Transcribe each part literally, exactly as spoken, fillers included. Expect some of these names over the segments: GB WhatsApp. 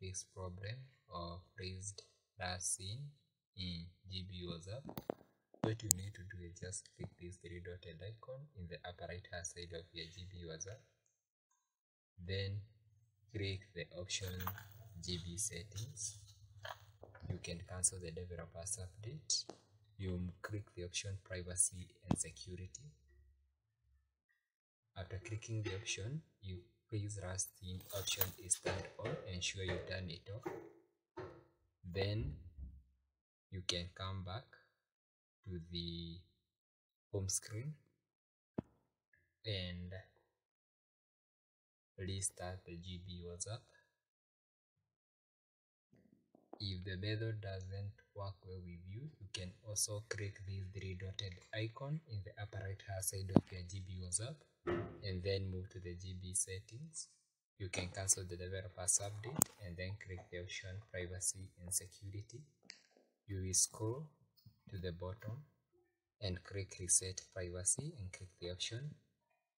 this problem of raised racine in G B WhatsApp. What you need to do is just click this three dotted icon in the upper right hand side of your G B WhatsApp. Then click the option G B settings. You can cancel the developer's update. You click the option privacy and security. After clicking the option, you please racine option is turned on. Ensure you turn it off. Then you can come back to the home screen and restart the G B WhatsApp. If the method doesn't work well with you, you can also click this three dotted icon in the upper right hand side of your G B WhatsApp and then move to the G B settings. You can cancel the developer's update and then click the option privacy and security. You will scroll to the bottom and click reset privacy and click the option.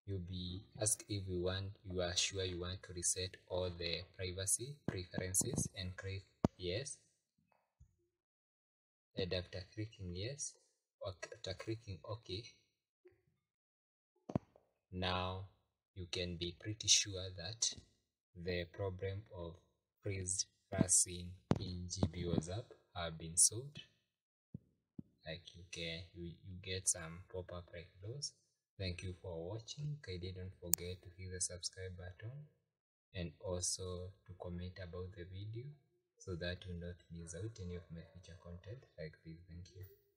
You'll be asked if you want, you are sure you want to reset all the privacy preferences and click yes. And after clicking yes, or after clicking OK, now you can be pretty sure that the problem of raised racine in G B WhatsApp have been solved. Like you can you, you get some pop-up like those. Thank you for watching. Kindly don't forget to hit the subscribe button and also to comment about the video, so that you not miss out any of my future content like this. Thank you.